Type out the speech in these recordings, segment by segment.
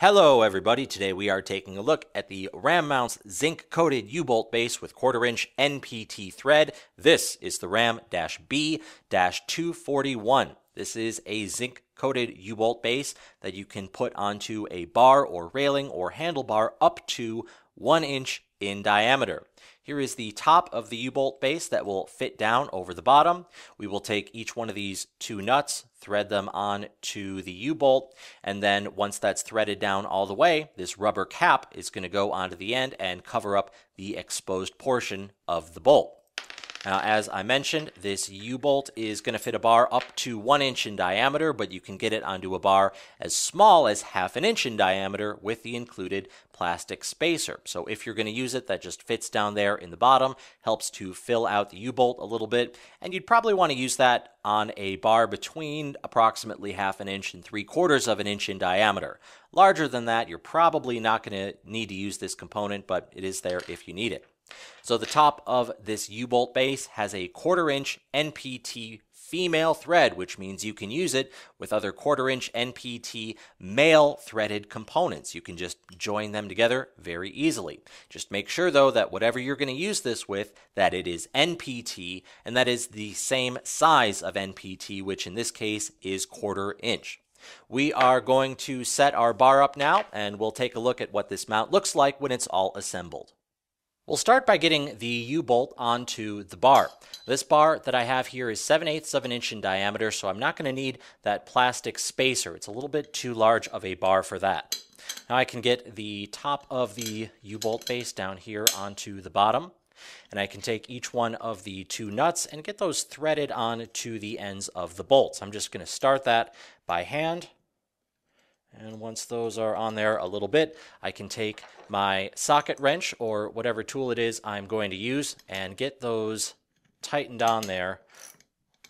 Hello everybody, today we are taking a look at the Ram Mount's zinc-coated U-bolt base with 1/4-inch NPT thread. This is the Ram-B-241. This is a zinc-coated U-bolt base that you can put onto a bar or railing or handlebar up to 1 inch in diameter. Here is the top of the U-bolt base that will fit down over the bottom. We will take each one of these two nuts, thread them on to the U-bolt, and then once that's threaded down all the way, this rubber cap is going to go onto the end and cover up the exposed portion of the bolt. Now, as I mentioned, this U-bolt is going to fit a bar up to 1 inch in diameter, but you can get it onto a bar as small as 1/2 inch in diameter with the included plastic spacer. So if you're going to use it, that just fits down there in the bottom, helps to fill out the U-bolt a little bit, and you'd probably want to use that on a bar between approximately 1/2 inch and 3/4 inch in diameter. Larger than that, you're probably not going to need to use this component, but it is there if you need it. So the top of this U-bolt base has a 1/4-inch NPT female thread, which means you can use it with other 1/4-inch NPT male threaded components. You can just join them together very easily. Just make sure, though, that whatever you're going to use this with, that it is NPT, and that is the same size of NPT, which in this case is 1/4 inch. We are going to set our bar up now, and we'll take a look at what this mount looks like when it's all assembled. We'll start by getting the U-bolt onto the bar. This bar that I have here is 7/8 of an inch in diameter, so I'm not going to need that plastic spacer. It's a little bit too large of a bar for that. Now I can get the top of the U-bolt base down here onto the bottom, and I can take each one of the two nuts and get those threaded on to the ends of the bolts. I'm just going to start that by hand. And once those are on there a little bit, I can take my socket wrench or whatever tool it is I'm going to use and get those tightened on there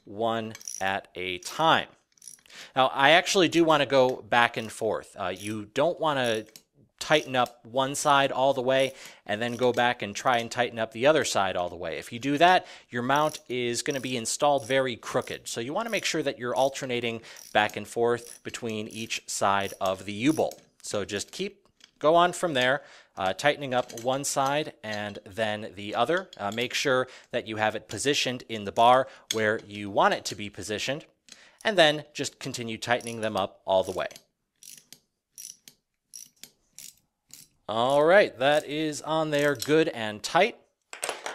one at a time. Now, I actually do want to go back and forth. You don't want to tighten up one side all the way and then go back and try and tighten up the other side all the way. If you do that, your mount is going to be installed very crooked. So you want to make sure that you're alternating back and forth between each side of the U-bolt. So just go on from there, tightening up one side and then the other. Make sure that you have it positioned in the bar where you want it to be positioned, and then just continue tightening them up all the way. All right, that is on there good and tight.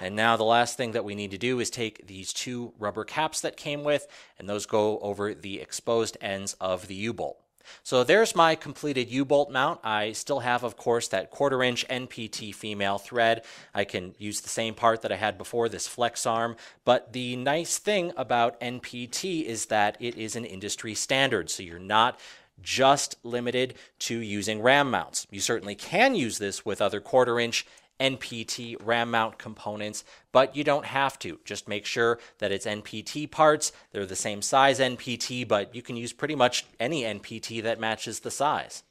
And now the last thing that we need to do is take these two rubber caps that came with, and those go over the exposed ends of the U-bolt. So there's my completed U-bolt mount. I still have, of course, that 1/4-inch NPT female thread. I can use the same part that I had before, this flex arm. But the nice thing about NPT is that it is an industry standard, so you're not just limited to using Ram mounts. You certainly can use this with other 1/4-inch NPT Ram mount components, but you don't have to. Just make sure that it's NPT parts. They're the same size NPT, but you can use pretty much any NPT that matches the size.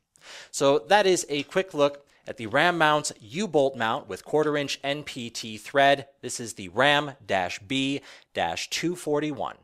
So that is a quick look at the Ram Mount's U-bolt mount with 1/4-inch NPT thread. This is the Ram-B-241.